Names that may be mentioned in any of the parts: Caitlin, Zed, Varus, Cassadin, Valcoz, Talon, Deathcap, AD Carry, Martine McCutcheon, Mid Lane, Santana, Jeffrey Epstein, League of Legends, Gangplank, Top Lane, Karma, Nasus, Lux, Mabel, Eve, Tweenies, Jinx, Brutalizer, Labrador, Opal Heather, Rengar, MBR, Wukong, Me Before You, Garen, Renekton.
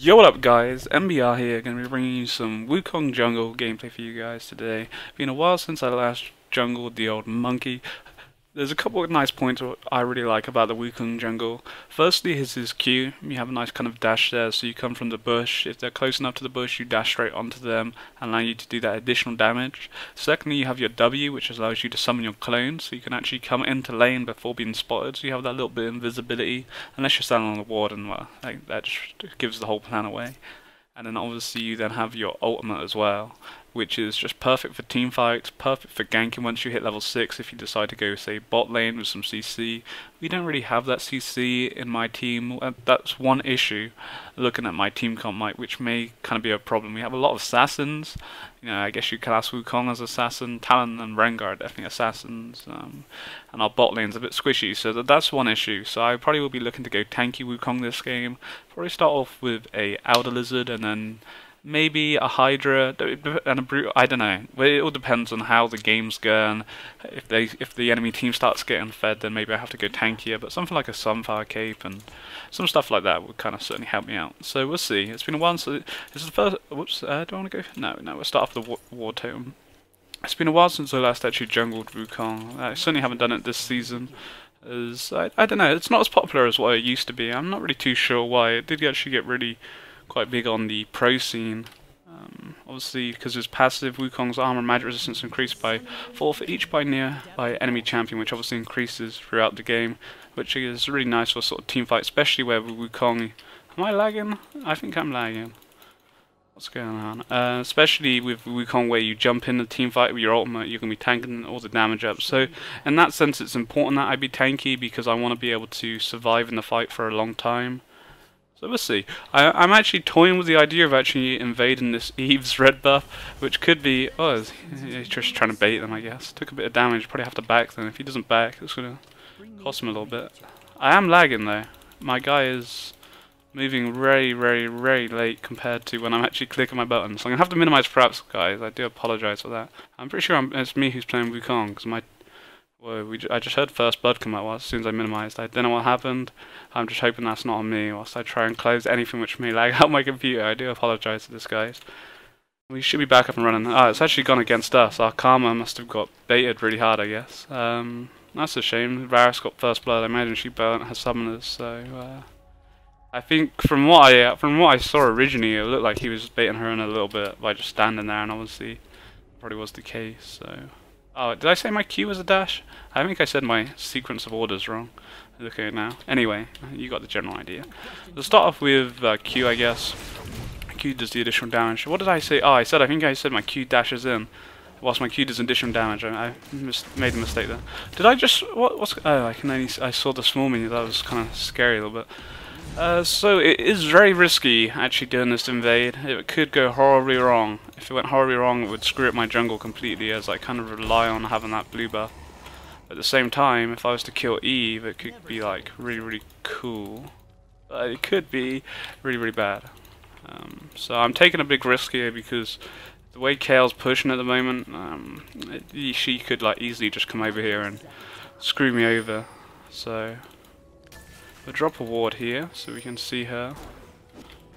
Yo, what up guys, MBR here, going to be bringing you some Wukong jungle gameplay for you guys today. Been a while since I last jungled the old monkey. There's a couple of nice points I really like about the Wukong jungle. Firstly is his Q. You have a nice kind of dash there, so you come from the bush. If they're close enough to the bush, you dash straight onto them, and allow you to do that additional damage. Secondly, you have your W, which allows you to summon your clone, so you can actually come into lane before being spotted, so you have that little bit of invisibility, unless you're standing on the ward, and well, that just gives the whole plan away. And then obviously you then have your ultimate as well, which is just perfect for team fights, perfect for ganking once you hit level 6 if you decide to go, say, bot lane with some CC. We don't really have that CC in my team. That's one issue, looking at my team comp, which may kind of be a problem. We have a lot of assassins. You know, I guess you class Wukong as assassin. Talon and Rengar are definitely assassins. And our bot lane's a bit squishy, so that's one issue. So I probably will be looking to go tanky Wukong this game. Probably start off with a Elder Lizard and then maybe a Hydra and a Brute. I don't know. It all depends on how the game's going. If the enemy team starts getting fed, then maybe I have to go tankier. But something like a Sunflower Cape and some stuff like that would kind of certainly help me out. So we'll see. It's been a while. So this is the first. Whoops. Do I want to go? No. We'll start off the War Totem. It's been a while since I last actually jungled Wukong. I certainly haven't done it this season. As I don't know. It's not as popular as what it used to be. I'm not really too sure why. It did actually get really quite big on the pro scene, obviously because his passive Wukong's armor and magic resistance increased by 4 for each near by enemy champion, which obviously increases throughout the game, which is really nice for sort of team fight, especially where Wukong. Am I lagging? I think I'm lagging. What's going on? Especially with Wukong, where you jump in the team fight with your ultimate, you can be tanking all the damage up. So in that sense, it's important that I be tanky because I want to be able to survive in the fight for a long time. So we'll see. I'm actually toying with the idea of actually invading this Eve's red buff, which could be... Oh, he's just trying to bait them, I guess. Took a bit of damage, probably have to back them. If he doesn't back, it's going to cost him a little bit. I am lagging, though. My guy is moving very, very, very late compared to when I'm actually clicking my button. So I'm going to have to minimize fraps, guys. I do apologize for that. I'm pretty sure it's me who's playing Wukong, because my... Whoa, I just heard first blood come out as soon as I minimised. I don't know what happened. I'm just hoping that's not on me whilst I try and close anything which may lag out my computer. I do apologise to this, guys. We should be back up and running. Ah, it's actually gone against us. Our Karma must have got baited really hard, I guess. That's a shame. Varus got first blood. I imagine she burnt her summoners, so... I think from what I saw originally, it looked like he was baiting her in a little bit by just standing there, and obviously probably was the case, so... Oh, did I say my Q was a dash? I think I said my sequence of orders wrong. Look at it now. Anyway, you got the general idea. Let's start off with Q, I guess. Q does the additional damage. What did I say? Oh, I think I said my Q dashes in, whilst my Q does additional damage. I made a mistake there. Did I just? What's? Oh, I saw the small menu. That was kind of scary a little bit. So it is very risky actually doing this invade. It could go horribly wrong. If it went horribly wrong, it would screw up my jungle completely, as I kind of rely on having that blue buff. At the same time, if I was to kill Eve, it could be like really, really cool. But it could be really, really bad. So I'm taking a big risk here because the way Kayle's pushing at the moment, she could like easily just come over here and screw me over. So... We'll drop a ward here so we can see her.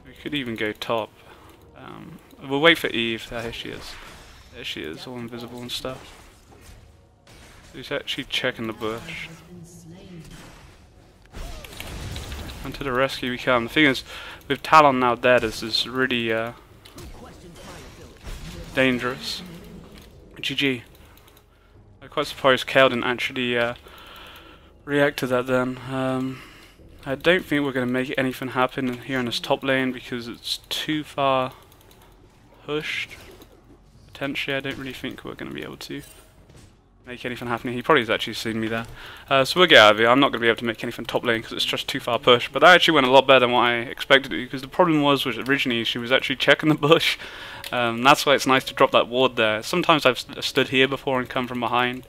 We could even go top. We'll wait for Eve. Oh, here she is. There she is, all invisible and stuff. She's actually checking the bush. And to the rescue we come. The thing is, with Talon now dead, this is really dangerous. GG. I'm quite surprised Kayle didn't actually react to that then. I don't think we're going to make anything happen here in this top lane because it's too far pushed. Potentially, I don't really think we're going to be able to make anything happen. He probably has actually seen me there. So we'll get out of here. I'm not going to be able to make anything top lane because it's just too far pushed. But that actually went a lot better than what I expected to do, because the problem was originally she was actually checking the bush. That's why it's nice to drop that ward there. Sometimes I've stood here before and come from behind.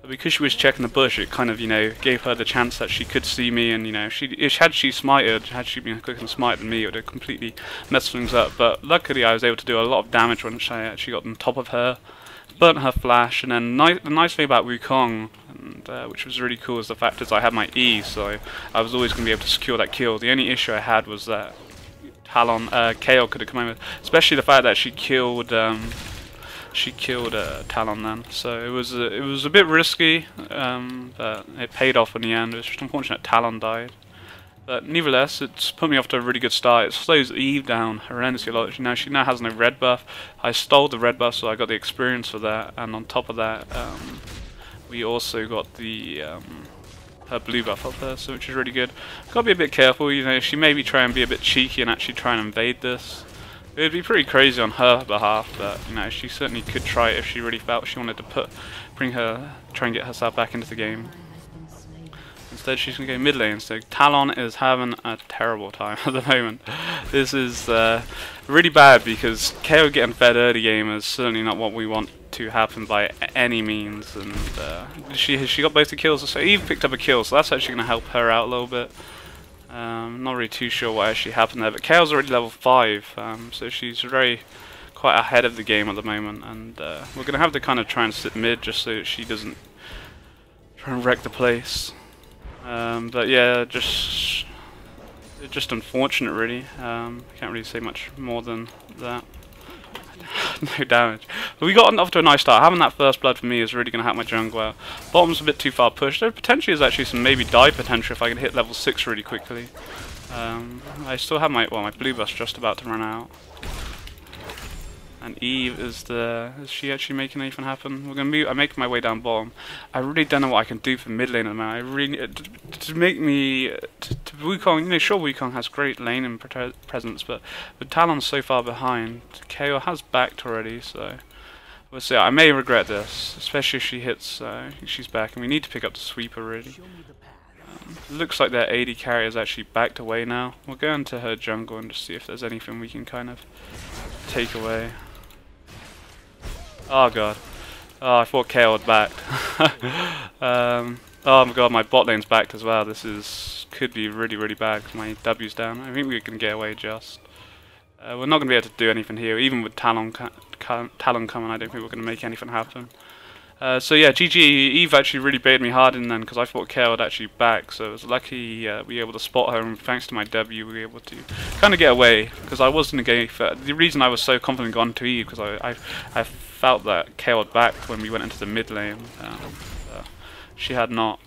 But because she was checking the bush, it kind of, you know, gave her the chance that she could see me, and, you know, had she been quick and smited than me, it would have completely messed things up. But luckily I was able to do a lot of damage when I actually got on top of her, burnt her flash, and then the nice thing about Wukong, and, which was really cool, is the fact is I had my E, so I was always going to be able to secure that kill. The only issue I had was that Talon, Kayle could have come in with, especially the fact that she killed Talon then. So it was a bit risky, but it paid off in the end. It was just unfortunate Talon died. But nevertheless, it's put me off to a really good start. It slows Eve down horrendously a lot. Now, she now has no red buff. I stole the red buff, so I got the experience for that. And on top of that, we also got the her blue buff up there, so which is really good. Got to be a bit careful. You know, she maybe try and be a bit cheeky and actually try and invade this. It would be pretty crazy on her behalf, but you know, she certainly could try it if she really felt she wanted to try and get herself back into the game. Instead, she's going to go mid lane. So Talon is having a terrible time at the moment. This is really bad because KO getting fed early game is certainly not what we want to happen by any means. And she got both the kills. So Eve picked up a kill, so that's actually going to help her out a little bit. Not really too sure what actually happened there, but KO's already level 5, so she's very quite ahead of the game at the moment. And we're going to have to kind of try and sit mid just so that she doesn't try and wreck the place. But yeah, just unfortunate really. Can't really say much more than that. No damage. But we got off to a nice start. Having that first blood for me is really going to help my jungle out. Bottom's a bit too far pushed. There potentially is actually some maybe die potential if I can hit level 6 really quickly. I still have my, well, my blue buff's just about to run out. And Eve is there. Is she actually making anything happen? We're gonna move. I'm making my way down bottom. I really don't know what I can do for mid lane at the moment. I really to make me to Wukong. You know, sure Wukong has great lane and presence, but with Talon so far behind, KO has backed already. So we'll see. I may regret this, especially if she hits. She's back, and we need to pick up the sweeper really. Looks like their AD carry is actually backed away now. We'll go into her jungle and just see if there's anything we can kind of take away. Oh god. Oh, I thought KO had backed. Oh my god, my bot lane's backed as well. This is could be really, really bad because my W's down. I think we can get away just. We're not going to be able to do anything here. Even with Talon coming, I don't think we're going to make anything happen. So yeah, GG. Eve actually really baited me hard in then because I thought Kayle would actually back, so I was lucky we were able to spot her, and thanks to my W we were able to kind of get away because I was in the game. The reason I was so confident going to Eve because I felt that Kayle would back when we went into the mid lane. She had not.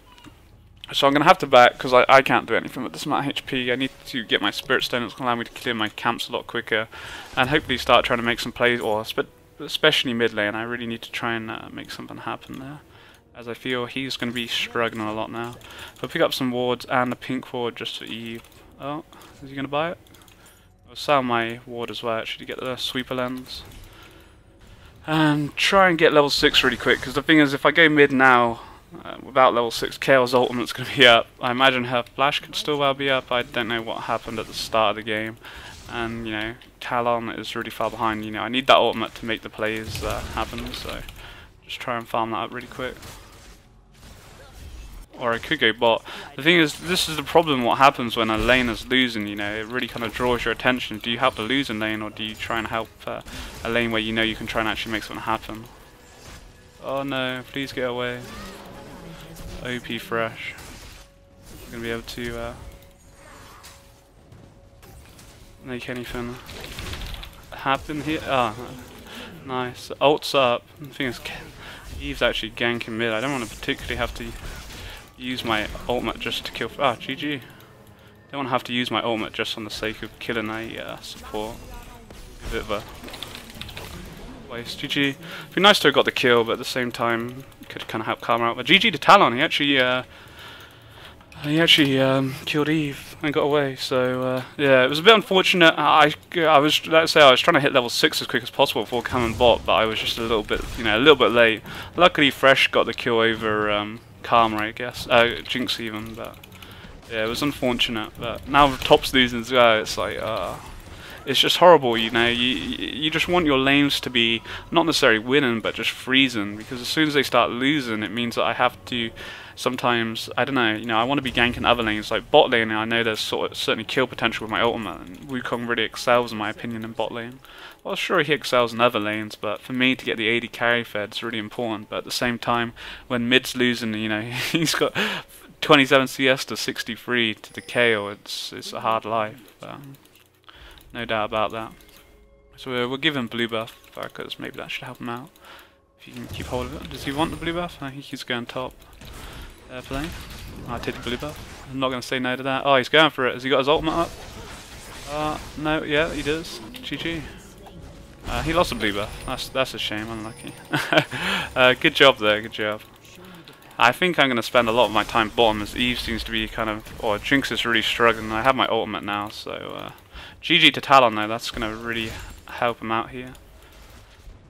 So I'm going to have to back because I can't do anything with this amount of HP. I need to get my Spirit Stone. It's going to allow me to clear my camps a lot quicker and hopefully start trying to make some plays or especially mid lane. I really need to try and make something happen there, as I feel he's going to be struggling a lot now. I'll pick up some wards and a pink ward just for Eve. Oh, is he going to buy it? I'll sell my ward as well actually to get the sweeper lens. And try and get level 6 really quick, because the thing is if I go mid now without level 6, Kale's ultimate's going to be up. I imagine her flash could still well be up. I don't know what happened at the start of the game. And you know, Talon is really far behind. You know, I need that ultimate to make the plays happen. So, just try and farm that up really quick. Or I could go bot. The thing is, this is the problem. What happens when a lane is losing? You know, it really kind of draws your attention. Do you help the losing lane, or do you try and help a lane where you know you can try and actually make something happen? Oh no! Please get away. OP fresh. I'm gonna be able to. Make anything happen here. Ah, oh, nice. Ult's up. The thing is, Eve's actually ganking mid. I don't want to particularly have to use my ultimate just to kill. Ah, GG. Don't want to have to use my ultimate just on the sake of killing a support. A bit of a waste. GG. It'd be nice to have got the kill, but at the same time, could kind of help Karma out. But GG to Talon. He actually. He actually killed Eve and got away, so yeah, it was a bit unfortunate. I was, let's say, I was trying to hit level 6 as quick as possible before coming bot, but I was just a little bit, you know, a little bit late. Luckily, Fresh got the kill over Karma, I guess, Jinx even, but yeah, it was unfortunate. But now top's losing as well. It's like, it's just horrible, you know. You just want your lanes to be not necessarily winning, but just freezing, because as soon as they start losing, it means that I have to. Sometimes, I don't know, you know, I want to be ganking other lanes, like bot lane, and I know there's sort of certainly kill potential with my ultimate, and Wukong really excels, in my opinion, in bot lane. Well, sure, he excels in other lanes, but for me to get the AD carry fed is really important, but at the same time, when mid's losing, you know, he's got 27 CS to 63 to the KO, it's a hard life. No doubt about that. So we'll give him blue buff, Varus. Maybe that should help him out. If he can keep hold of it. Does he want the blue buff? I think he's going top. Play. I'll take the blue buff. I'm not going to say no to that. Oh, he's going for it. Has he got his ultimate up? No. Yeah, he does. GG. He lost a blue buff. That's a shame. Unlucky. Good job though. Good job. I think I'm going to spend a lot of my time bottom as Eve seems to be kind of... or Jinx is really struggling. I have my ultimate now, so... GG to Talon though. That's going to really help him out here.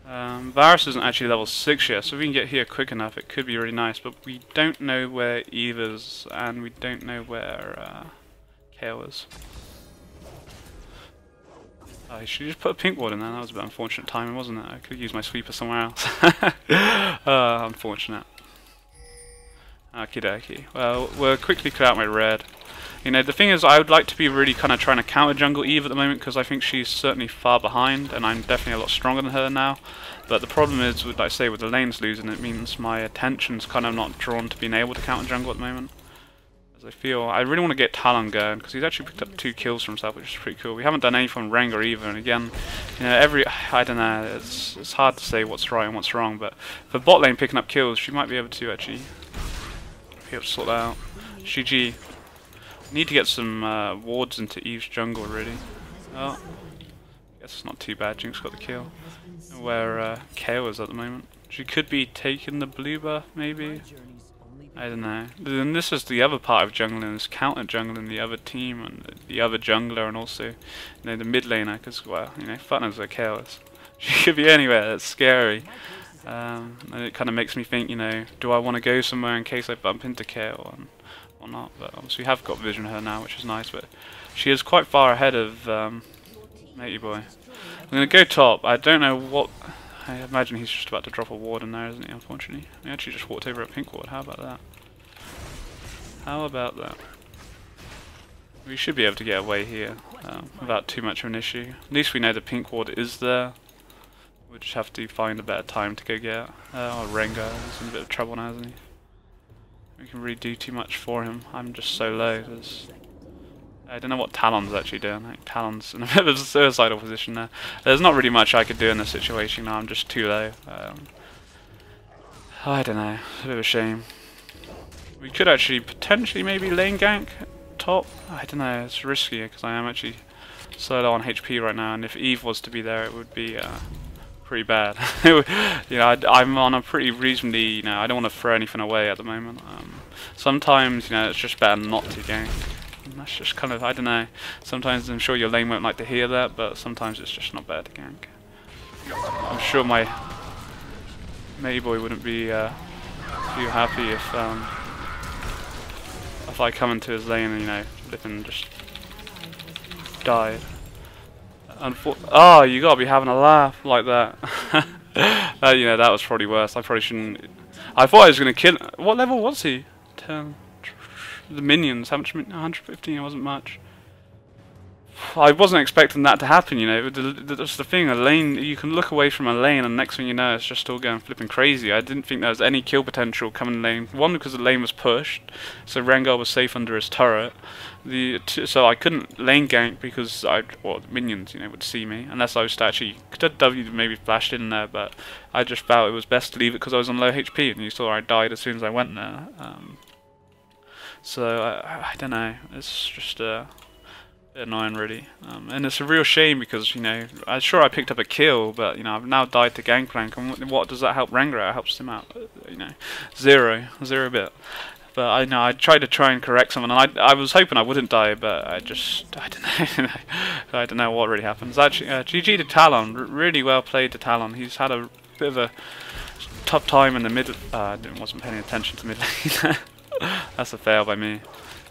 Varus isn't actually level 6 yet, so if we can get here quick enough it could be really nice, but we don't know where Eve is and we don't know where Kayle is. I should just put a pink ward in there. That was a bit unfortunate timing, wasn't it? I could use my sweeper somewhere else. Unfortunate. Okie dokie. Well, we'll quickly clear out my red. You know, the thing is, I would like to be really kind of trying to counter jungle Eve at the moment because I think she's certainly far behind, and I'm definitely a lot stronger than her now. But the problem is, like I say, with the lanes losing, it means my attention's kind of not drawn to being able to counter jungle at the moment. As I feel, I really want to get Talon going because he's actually picked up 2 kills for himself, which is pretty cool. We haven't done anything from Rengar either, and again, you know, I don't know, it's hard to say what's right and what's wrong. But for bot lane picking up kills, she might be able to actually be able to sort that out. GG. Need to get some wards into Eve's jungle, really. Oh, I guess it's not too bad. Jinx got the kill. Where Kayle is at the moment. She could be taking the blue buff, maybe? I don't know. Then this is the other part of jungling, is counter jungling the other team and the other jungler, and also, you know, the mid laner, because, well, you know, fun as a Kayle is. She could be anywhere. That's scary. And it kind of makes me think, you know, do I want to go somewhere in case I bump into Kayle? Or not, but obviously we have got vision of her now, which is nice, but she is quite far ahead of Matey Boy. I'm going to go top. I don't know what... I imagine he's just about to drop a ward in there, isn't he, unfortunately? He actually just walked over a pink ward. How about that? How about that? We should be able to get away here without too much of an issue. At least we know the pink ward is there. We'll just have to find a better time to go get it. Oh, Rengar is in a bit of trouble now, isn't he? We can really do too much for him. I'm just so low. I don't know what Talon's actually doing. Like, Talon's in a bit of a suicidal position there. There's not really much I could do in this situation now. I'm just too low. I don't know. It's a bit of a shame. We could actually potentially maybe lane gank top. I don't know. It's risky because I am actually so low on HP right now. And if Eve was to be there, it would be... pretty bad. You know, I'm on a pretty reasonably, you know, I don't want to throw anything away at the moment. Sometimes, you know, it's just better not to gank. And that's just kind of, I don't know, sometimes I'm sure your lane won't like to hear that, but sometimes it's just not bad to gank. I'm sure my Matey Boy wouldn't be too happy if I come into his lane and, you know, flip and just died. Oh, you gotta be having a laugh like that. You know, that was probably worse. I probably shouldn't. I thought I was gonna kill. What level was he? 10. The minions. How much? 115. It wasn't much. I wasn't expecting that to happen. You know, that's the thing. A lane. You can look away from a lane, and next thing you know, it's just all going flipping crazy. I didn't think there was any kill potential coming lane. One, because the lane was pushed, so Rengar was safe under his turret. So I couldn't lane gank because the minions, you know, would see me unless I was to actually could have W maybe flashed in there, but I just felt it was best to leave it because I was on low HP, and you saw I died as soon as I went there. So I don't know, it's just a bit annoying really, and it's a real shame because, you know, I'm sure I picked up a kill, but, you know, I've now died to Gangplank, and what does that help Rengar? It helps him out, you know, zero bit. But I know I tried to and correct someone, and I was hoping I wouldn't die, but I don't know. I don't know what really happens. Actually, GG to Talon, really well played to Talon. He's had a bit of a tough time in the middle. I wasn't paying attention to mid lane. That's a fail by me.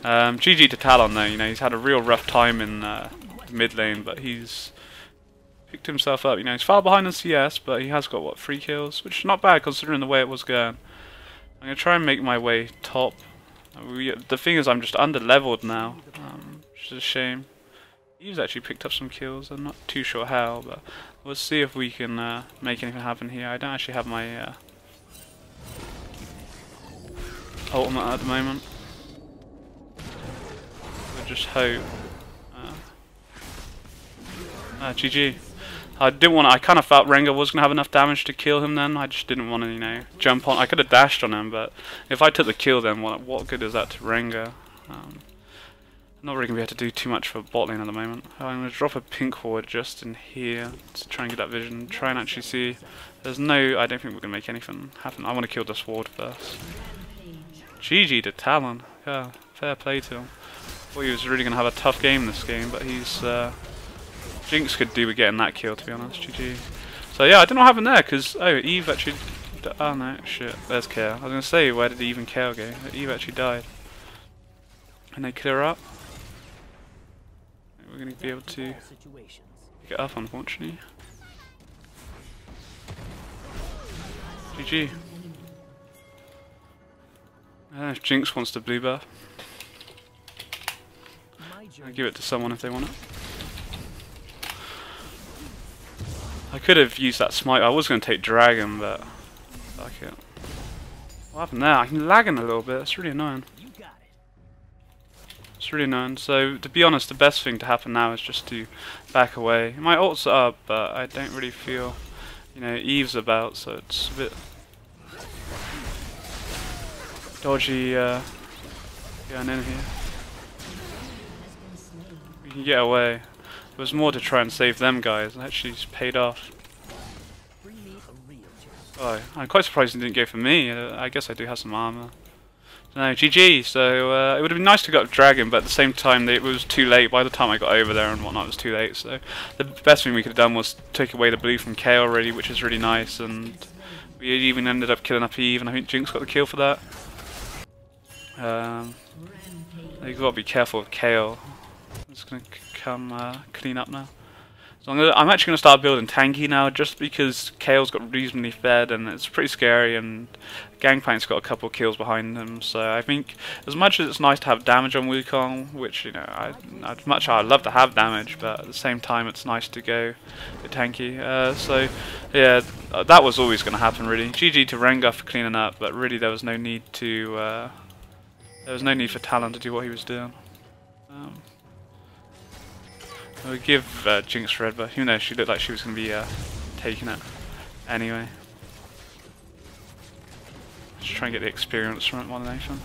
GG to Talon though. You know, he's had a real rough time in mid lane, but he's picked himself up. You know, he's far behind in CS, but he has got what, 3 kills, which is not bad considering the way it was going. I'm going to try and make my way top. The thing is, I'm just under-leveled now, which is a shame. Eve's actually picked up some kills. I'm not too sure how, but we'll see if we can make anything happen here. I don't actually have my ultimate at the moment. We'll just hope. GG. I didn't want to, I kind of felt Rengar was going to have enough damage to kill him then. I just didn't want to, you know, jump on. I could have dashed on him, but if I took the kill then, what good is that to Rengar? Not really going to be able to do too much for bot lane at the moment. I'm going to drop a pink forward just in here to try and get that vision. Try and actually see. There's no, I don't think we're going to make anything happen. I want to kill this ward first. GG to Talon. Yeah, fair play to him. Thought he was really going to have a tough game this game, but he's... Jinx could do with getting that kill, to be honest. GG. So yeah, I don't know what happened there, because... Oh, Eve actually... Oh no, shit. There's Kayle. I was going to say, where did Eve and Kayle go? Eve actually died. And they clear up. We're going to be able to pick it up, unfortunately. GG. I don't know if Jinx wants to blue buff. I'll give it to someone if they want it. I could have used that smite. I was going to take Dragon, but fuck it. What happened there? I'm lagging a little bit. It's really annoying. It's really annoying. So, to be honest, the best thing to happen now is just to back away. My ult's up, but I don't really feel, you know, Eve's about, so it's a bit dodgy going in here. We can get away. It was more to try and save them guys, and actually it's paid off. Oh, I'm quite surprised it didn't go for me. I guess I do have some armor. No, GG. So it would have been nice to have got a Dragon, but at the same time it was too late. By the time I got over there and whatnot, it was too late. So the best thing we could have done was take away the blue from Kayle already, which is really nice. And we even ended up killing up Eve, and I think Jinx got the kill for that. You've got to be careful with Kayle. I'm just going to come clean up now. So I'm actually going to start building tanky now, just because Kale's got reasonably fed and it's pretty scary, and Gangplank's got a couple kills behind him. So I think as much as it's nice to have damage on Wukong, which, you know, as much as I'd love to have damage, but at the same time it's nice to go a bit tanky. So yeah, that was always going to happen really. GG to Rengar for cleaning up, but really there was no need to, there was no need for Talon to do what he was doing. We'll give Jinx red, but who knows, she looked like she was going to be taking it anyway. Just try and get the experience from it more than anything.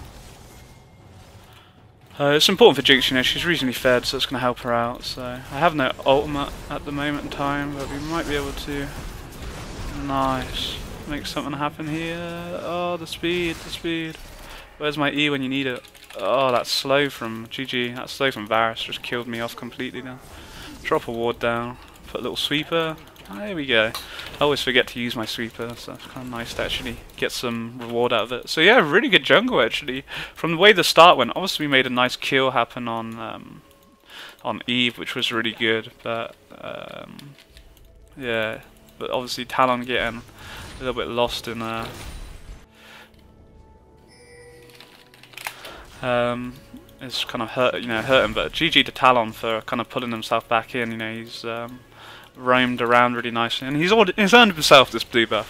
It's important for Jinx, you know, she's reasonably fed, so it's going to help her out. So I have no ultimate at the moment in time, but we might be able to... Nice. Make something happen here. Oh, the speed, the speed. Where's my E when you need it? Oh, that's slow from GG. That's slow from Varus. Just killed me off completely now. Drop a ward down. Put a little sweeper. There we go. I always forget to use my sweeper, so it's kind of nice to actually get some reward out of it. So yeah, really good jungle actually. From the way the start went, obviously we made a nice kill happen on Eve, which was really good. But yeah, but obviously Talon getting a little bit lost in. It's kind of hurt, you know, hurting, but GG to Talon for kind of pulling himself back in. You know, he's roamed around really nicely, and he's earned himself this blue buff.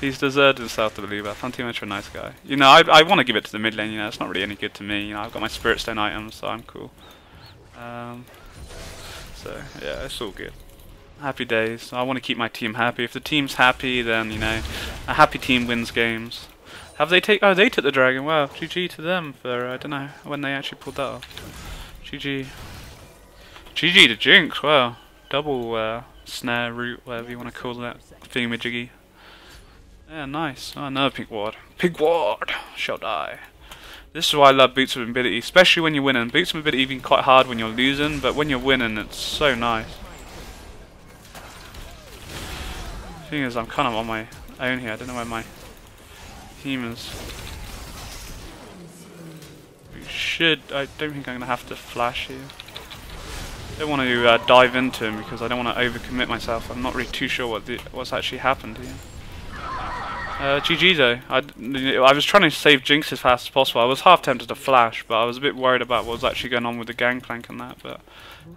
He's deserved himself the blue buff. I'm too much of a nice guy. You know, I want to give it to the mid lane. You know, it's not really any good to me. You know, I've got my Spirit Stone items, so I'm cool. So yeah, it's all good. Happy days. I want to keep my team happy. If the team's happy, then you know, a happy team wins games. Have they take? Oh, they took the Dragon. Wow, GG to them for I don't know when they actually pulled that off. GG. GG to Jinx. Wow, double snare root, whatever you want to call that thingamajiggy. Yeah, nice. Oh, another pink ward. Pink ward shall die. This is why I love boots of ability, especially when you're winning. Boots of ability even quite hard when you're losing, but when you're winning, it's so nice. Thing is, I'm kind of on my own here. I don't know where my team is. We should. I don't think I'm going to have to flash here. I don't want to dive into him because I don't want to overcommit myself. I'm not really too sure what's actually happened here. GG though. I was trying to save Jinx as fast as possible. I was half tempted to flash, but I was a bit worried about what was actually going on with the Gangplank and that. But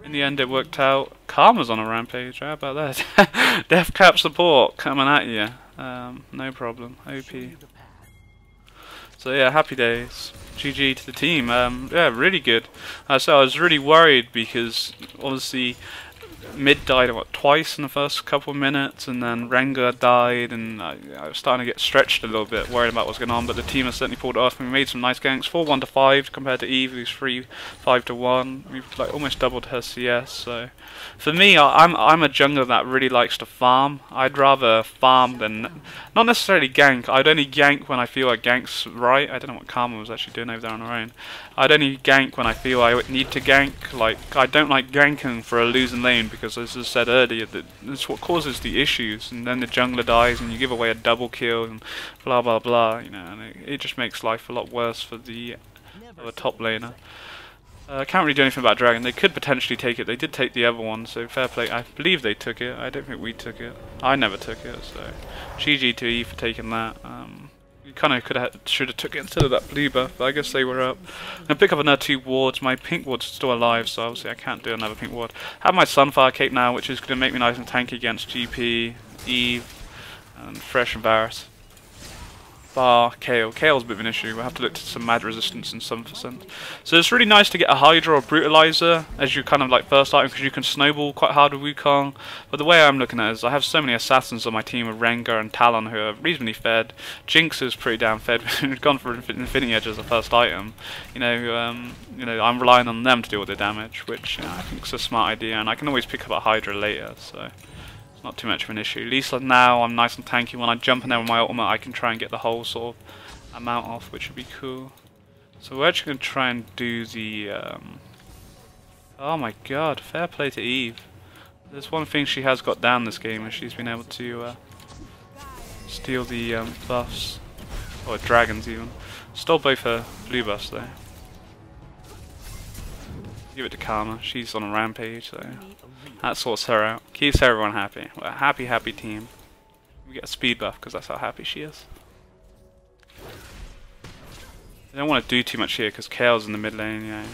in the end, it worked out. Karma's on a rampage. How about that? Deathcap support coming at you. No problem. OP. So yeah, happy days. GG to the team. Yeah, really good. So I was really worried because obviously Mid died what, twice in the first couple of minutes, and then Rengar died, and I was starting to get stretched a little bit, worried about what was going on, but the team has certainly pulled it off, and we made some nice ganks, 4-1 to 5 compared to Eve, who's 3-5 to 1, we've like almost doubled her CS, so for me, I'm a jungler that really likes to farm. I'd rather farm than, not necessarily gank. I'd only gank when I feel like gank's right. I don't know what Karma was actually doing over there on her own. I'd only gank when I feel I need to gank, like, I don't like ganking for a losing lane, because as I said earlier, that's what causes the issues, and then the jungler dies and you give away a double kill and blah blah blah, you know, and it just makes life a lot worse for the top laner. I can't really do anything about Dragon. They could potentially take it. They did take the other one, so fair play. I believe they took it. I don't think we took it. I never took it, so GG to Eve for taking that. You kind of should have took it instead of that blue buff, but I guess they were up. I'm gonna pick up another 2 wards. My pink ward's still alive, so obviously I can't do another pink ward. I have my Sunfire cape now, which is gonna make me nice and tanky against GP, Eve, and Fresh and Varus. Bar, Kayle. Kale's a bit of an issue. We'll have to look to some mad resistance in some percent. So it's really nice to get a Hydra or Brutalizer as you kind of like first item, because you can snowball quite hard with Wukong. But the way I'm looking at it is I have so many assassins on my team with Rengar and Talon who are reasonably fed. Jinx is pretty damn fed. We've gone for Infinity Edge as a first item. You know, I'm relying on them to deal with the damage, which I think is a smart idea, and I can always pick up a Hydra later, so not too much of an issue. At least now I'm nice and tanky. When I jump in there with my ultimate, I can try and get the whole sort of amount off, which would be cool. So we're actually going to try and do the... Oh my god, fair play to Eve. There's one thing she has got down this game, and she's been able to steal the buffs. Or dragons even. Stole both her blue buffs though. Give it to Karma, she's on a rampage, so that sorts her out. Keeps everyone happy. We're a happy, happy team. We get a speed buff because that's how happy she is. I don't want to do too much here because Kale's in the mid lane, you know.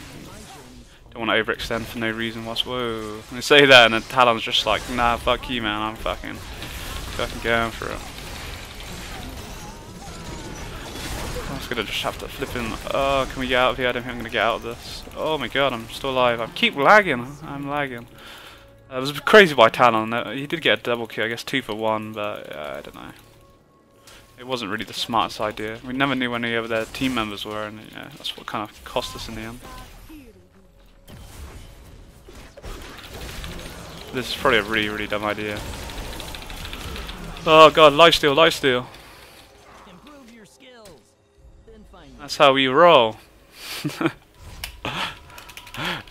Don't want to overextend for no reason whatsoever. They say that and then Talon's just like, nah, fuck you man, I'm fucking going for it. I'm just gonna just have to flip him. Oh, can we get out of here? I don't think I'm gonna get out of this. Oh my god, I'm still alive. I keep lagging. I'm lagging. It was crazy by Talon. He did get a double kill, I guess 2 for 1, but I don't know. It wasn't really the smartest idea. We never knew when any of their team members were, and you know, that's what kind of cost us in the end. This is probably a really, really dumb idea. Oh god, lifesteal, lifesteal. That's how we roll.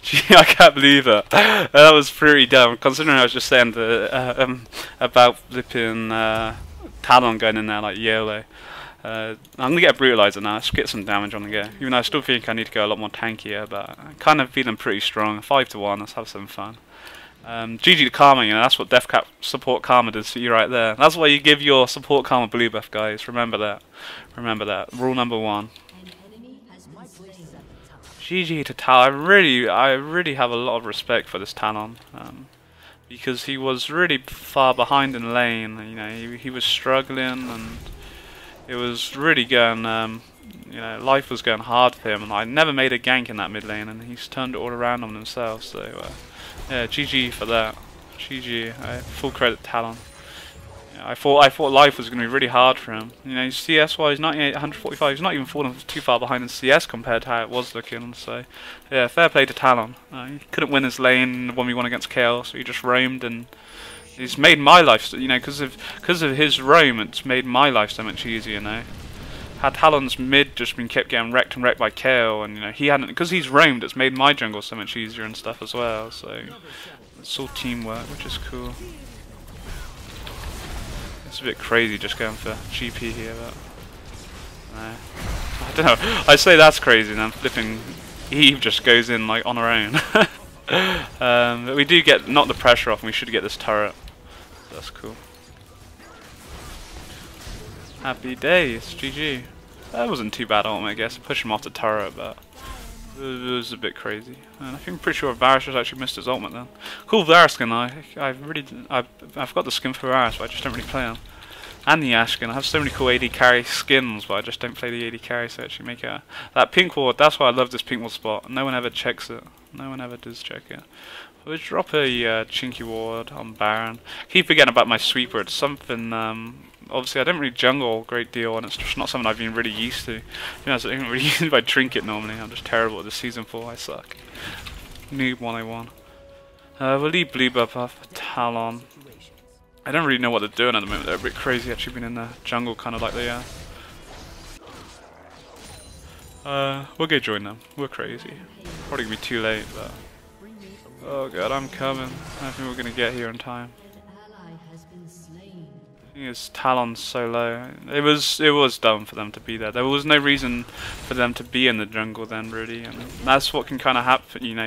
Gee, I can't believe it. That was pretty dumb, considering I was just saying the, about flipping Talon going in there like YOLO. I'm going to get a Brutalizer now, let's get some damage on the go. Even though I still think I need to go a lot more tankier, but I'm kind of feeling pretty strong. 5 to 1, let's have some fun. GG to Karma, you know, that's what DefCap support Karma does for you right there. That's why you give your support Karma blue buff, guys. Remember that. Remember that. Rule number 1. GG to Talon. I really have a lot of respect for this Talon, because he was really far behind in lane. You know, he was struggling, and it was really going. You know, life was going hard for him, and I never made a gank in that mid lane, and he's turned it all around on himself. So, yeah, GG for that. GG. Full credit Talon. I thought life was going to be really hard for him. You know, CS wise, 98, 145. He's not even falling too far behind in CS compared to how it was looking. So, yeah, fair play to Talon. He couldn't win his lane 1v1 against Kayle, so he just roamed, and he's made my life. You know, because of his roam, it's made my life so much easier. You know, had Talon's mid just been kept getting wrecked and wrecked by Kayle, and you know he hadn't, because he's roamed. It's made my jungle so much easier and stuff as well. So it's all teamwork, which is cool. It's a bit crazy just going for GP here, but no. I don't know. I say that's crazy, and I'm flipping. Eve just goes in like on her own. But we do get knock the pressure off, and we should get this turret. That's cool. Happy days, GG. That wasn't too bad, I guess. Push him off the turret, but it was a bit crazy, and I think I'm pretty sure Varus has actually missed his ultimate then. Cool Varus skin, I've got the skin for Varus, but I just don't really play him. And the Ash skin, I have so many cool AD carry skins, but I just don't play the AD carry, so I actually make it. That pink ward, that's why I love this pink ward spot. No one ever checks it. No one ever does check it. We'll drop a Chinky Ward on Baron. Keep forgetting about my Sweeper. It's something, obviously I don't really jungle a great deal, and it's just not something I've been really used to. You know, it's not even really used by Trinket normally. I'm just terrible at this season 4. I suck. Noob 101. We'll leave Blue Buff up for Talon. I don't really know what they're doing at the moment. They're a bit crazy actually being in the jungle, kind of like they are. We'll go join them. We're crazy. Probably gonna be too late, but... Oh god, I'm coming. I don't think we're gonna get here in time. I think it's Talon's so low. It was dumb for them to be there. There was no reason for them to be in the jungle then, really. And that's what can kind of happen, you know.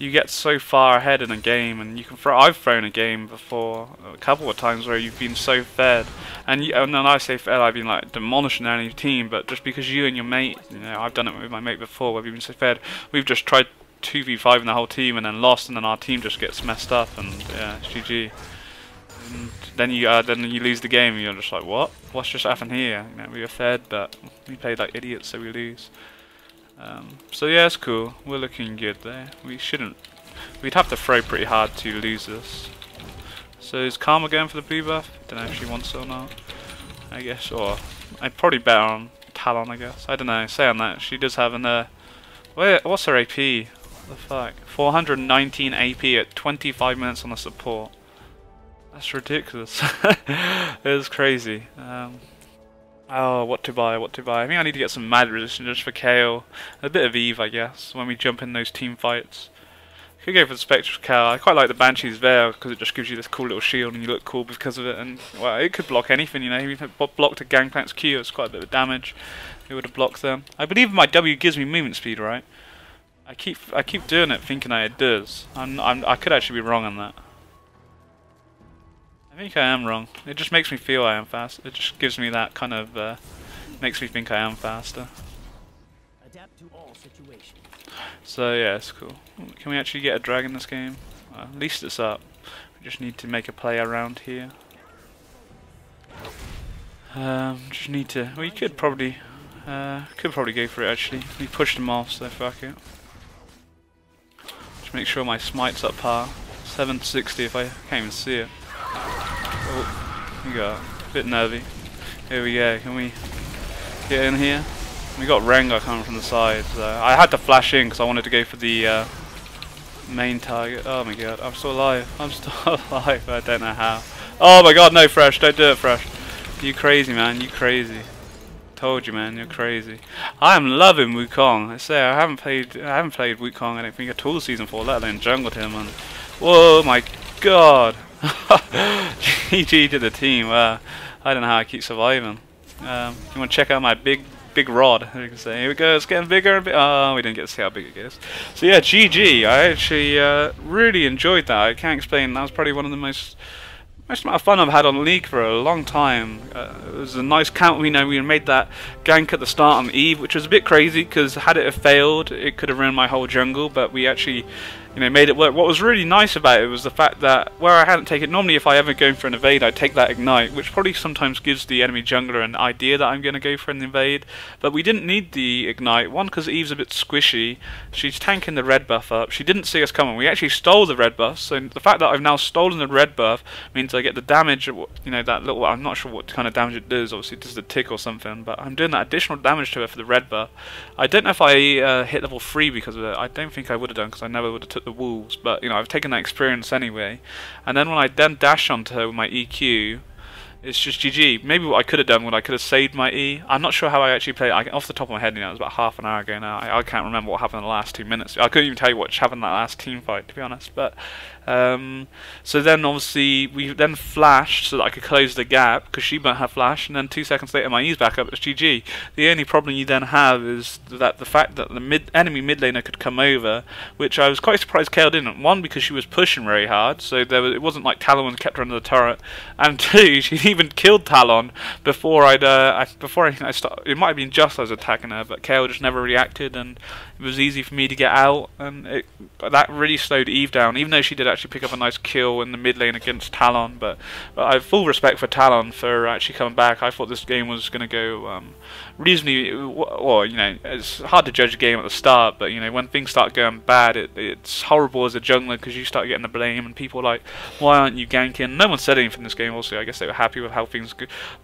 You get so far ahead in a game, and you can throw. I've thrown a game before a couple of times where you've been so fed, and then I say fed, I've been like demolishing any team, but just because you and your mate, you know, I've done it with my mate before where we've been so fed, we've just tried 2v5 in the whole team and then lost, and then our team just gets messed up, and yeah, it's GG. And then you lose the game, and you're just like, what? What's just happened here? You know, we were fed, but we played like idiots, so we lose. So yeah, it's cool. We're looking good there. We shouldn't. We'd have to throw pretty hard to lose this. So is Karma going for the blue buff? Don't know if she wants it or not. I guess, or I'd probably bet on Talon. I guess I don't know. Saying that, she does have an. What's her AP? What the fuck? 419 AP at 25 minutes on the support. That's ridiculous. It's crazy. Oh, what to buy, what to buy. I think I need to get some mad resistance just for Kayle. A bit of Eve, I guess, when we jump in those team fights. Could go for the Spectral Cow. I quite like the Banshee's Veil because it just gives you this cool little shield and you look cool because of it. And, well, it could block anything, you know. If it blocked a Gangplank's Q, it's quite a bit of damage. It would have blocked them. I believe my W gives me movement speed, right? I keep doing it thinking it does. I could actually be wrong on that. I think I am wrong. It just makes me feel I am fast. It just gives me that kind of makes me think I am faster. Adapt to all situations. So yeah, it's cool. Can we actually get a drag in this game? Well, at least it's up. We just need to make a play around here. Just need to. Well, you could probably go for it actually. We pushed them off, so fuck it. Just make sure my smite's up par. 760. If I can't even see it. Oh, we got a bit nervy. Here we go. Can we get in here? We got Rengar coming from the side. So I had to flash in because I wanted to go for the main target. Oh my god, I'm still alive. I'm still alive. I don't know how. Oh my god, no, Fresh. Don't do it, Fresh. You crazy, man. You crazy. Told you, man. You're crazy. I am loving Wukong. I say I haven't played Wukong. I don't think at all season 4, let alone jungled him. And whoa, my god. GG to the team. I don't know how I keep surviving. You want to check out my big rod? You can say, here we go. It's getting bigger and bigger. Oh, we didn't get to see how big it is. So yeah, GG. I actually really enjoyed that. I can't explain. That was probably one of the most amount of fun I've had on League for a long time. It was a nice count. You know, we made that gank at the start on Eve, which was a bit crazy because had it failed, it could have ruined my whole jungle. But we actually. You know, made it work. What was really nice about it was the fact that where I hadn't taken, normally if I ever go for an evade, I take that ignite, which probably sometimes gives the enemy jungler an idea that I'm going to go for an invade. But we didn't need the ignite. One, because Eve's a bit squishy. She's tanking the red buff up. She didn't see us coming. We actually stole the red buff. So the fact that I've now stolen the red buff means I get the damage. You know, that little. I'm not sure what kind of damage it does. Obviously, it does the tick or something. But I'm doing that additional damage to her for the red buff. I don't know if I hit level 3 because of it. I don't think I would have done because I never would have took the wolves, but you know I've taken that experience anyway. And then when I then dash onto her with my EQ, it's just GG. Maybe what I could have done was I could have saved my E. I'm not sure how I actually played. Off the top of my head, you know, it was about half an hour ago now. I can't remember what happened in the last 2 minutes. I couldn't even tell you what happened in that last team fight, to be honest. But so then obviously we then flashed so that I could close the gap because she burnt her flash, and then 2 seconds later my E's back up. It's GG. The only problem you then have is that the fact that the enemy mid laner could come over, which I was quite surprised Kayle didn't. One, because she was pushing very hard, so there was, it wasn't like Talon kept her under the turret, and two, she even killed Talon before I started. It might have been just as attacking her, but Kayle just never reacted, and It was easy for me to get out, and that really slowed Eve down, even though she did actually pick up a nice kill in the mid lane against Talon. But I have full respect for Talon for actually coming back. I thought this game was going to go reasonably well. You know, it's hard to judge a game at the start, but you know, when things start going bad, it's horrible as a jungler because you start getting the blame and people are like, why aren't you ganking? No one said anything in this game. Also, I guess they were happy with how things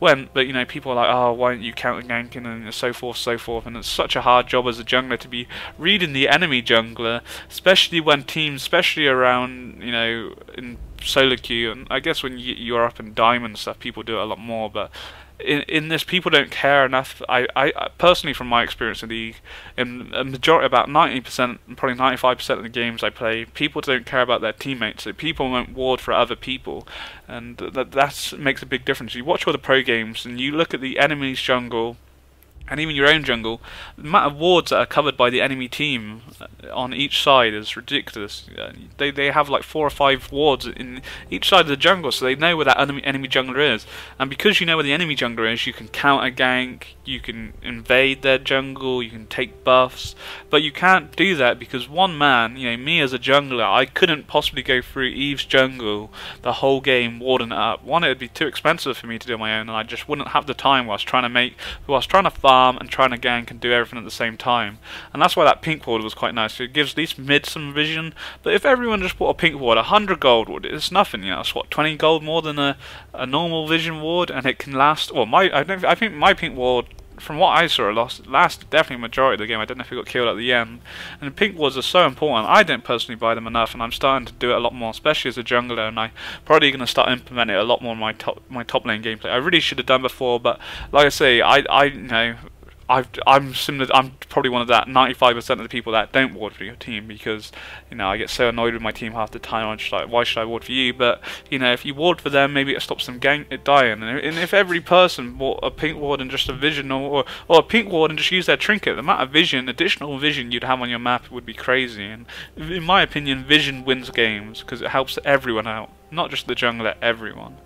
went, but you know, people are like, oh, why aren't you counter ganking, and so forth, and it's such a hard job as a jungler to be reading the enemy jungler, especially when teams, especially around, you know, in solo queue, and I guess when you're up in diamond stuff, people do it a lot more, but in this, people don't care enough. I personally, from my experience in the league, in a majority, about 90%, probably 95% of the games I play, people don't care about their teammates, so people won't ward for other people, and that makes a big difference. You watch all the pro games, and you look at the enemy's jungle, and even your own jungle, the amount of wards that are covered by the enemy team on each side is ridiculous. They have like 4 or 5 wards in each side of the jungle, so they know where that enemy jungler is. And because you know where the enemy jungler is, you can counter gank, you can invade their jungle, you can take buffs. But you can't do that because one man, you know, me as a jungler, I couldn't possibly go through Eve's jungle the whole game warding it up. One, it would be too expensive for me to do on my own, and I just wouldn't have the time whilst trying to farm and trying to gank and do everything at the same time. And that's why that pink ward was quite nice. It gives at least mid some vision. But if everyone just bought a pink ward, 100 gold ward, it's nothing. You know, it's what, 20 gold more than a normal vision ward, and it can last. Well, I think my pink ward, from what I saw, last definitely majority of the game. I don't know if it got killed at the end. And the pink wards are so important. I don't personally buy them enough, and I'm starting to do it a lot more, especially as a jungler. And I'm probably going to start implementing it a lot more in my top lane gameplay. I really should have done before, but like I say, I'm similar. I'm probably one of that 95% of the people that don't ward for your team, because you know, I get so annoyed with my team half the time. I'm just like, why should I ward for you? But you know, if you ward for them, maybe it stops them dying. And if every person bought a pink ward and just a vision, or a pink ward and just used their trinket, the amount of vision, additional vision you'd have on your map would be crazy. And in my opinion, vision wins games because it helps everyone out, not just the jungler, everyone.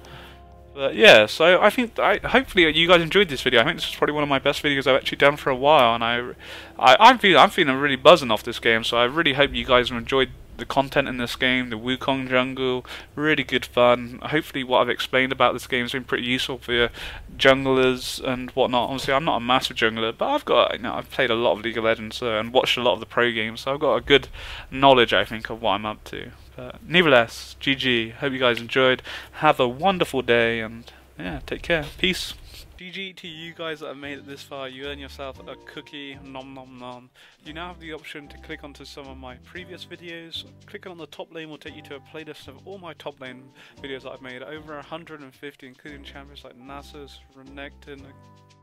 But yeah, so I think hopefully you guys enjoyed this video. I think this is probably one of my best videos I've actually done for a while, and I'm feeling really buzzing off this game. So I really hope you guys have enjoyed the content in this game, the Wukong jungle, really good fun. Hopefully what I've explained about this game has been pretty useful for your junglers and whatnot. Obviously I'm not a massive jungler, but I've got, you know, I've played a lot of League of Legends and watched a lot of the pro games, so I've got a good knowledge, I think, of what I'm up to. But nevertheless, GG. Hope you guys enjoyed. Have a wonderful day, and yeah, take care. Peace. GG to you guys that have made it this far. You earn yourself a cookie, nom nom nom. You now have the option to click onto some of my previous videos. Clicking on the top lane will take you to a playlist of all my top lane videos that I've made, over 150, including champions like Nasus, Renekton,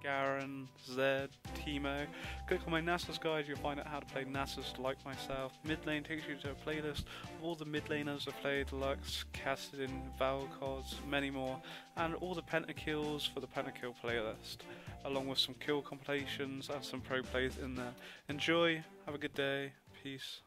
Garen, Zed, Teemo. Click on my Nasus guide, you'll find out how to play Nasus like myself. Mid lane takes you to a playlist of all the mid laners I've played, Lux, Cassadin, Valcoz, many more, and all the pentakills for the pentakill playlist, along with some kill compilations and some pro plays in there. Enjoy, have a good day, peace.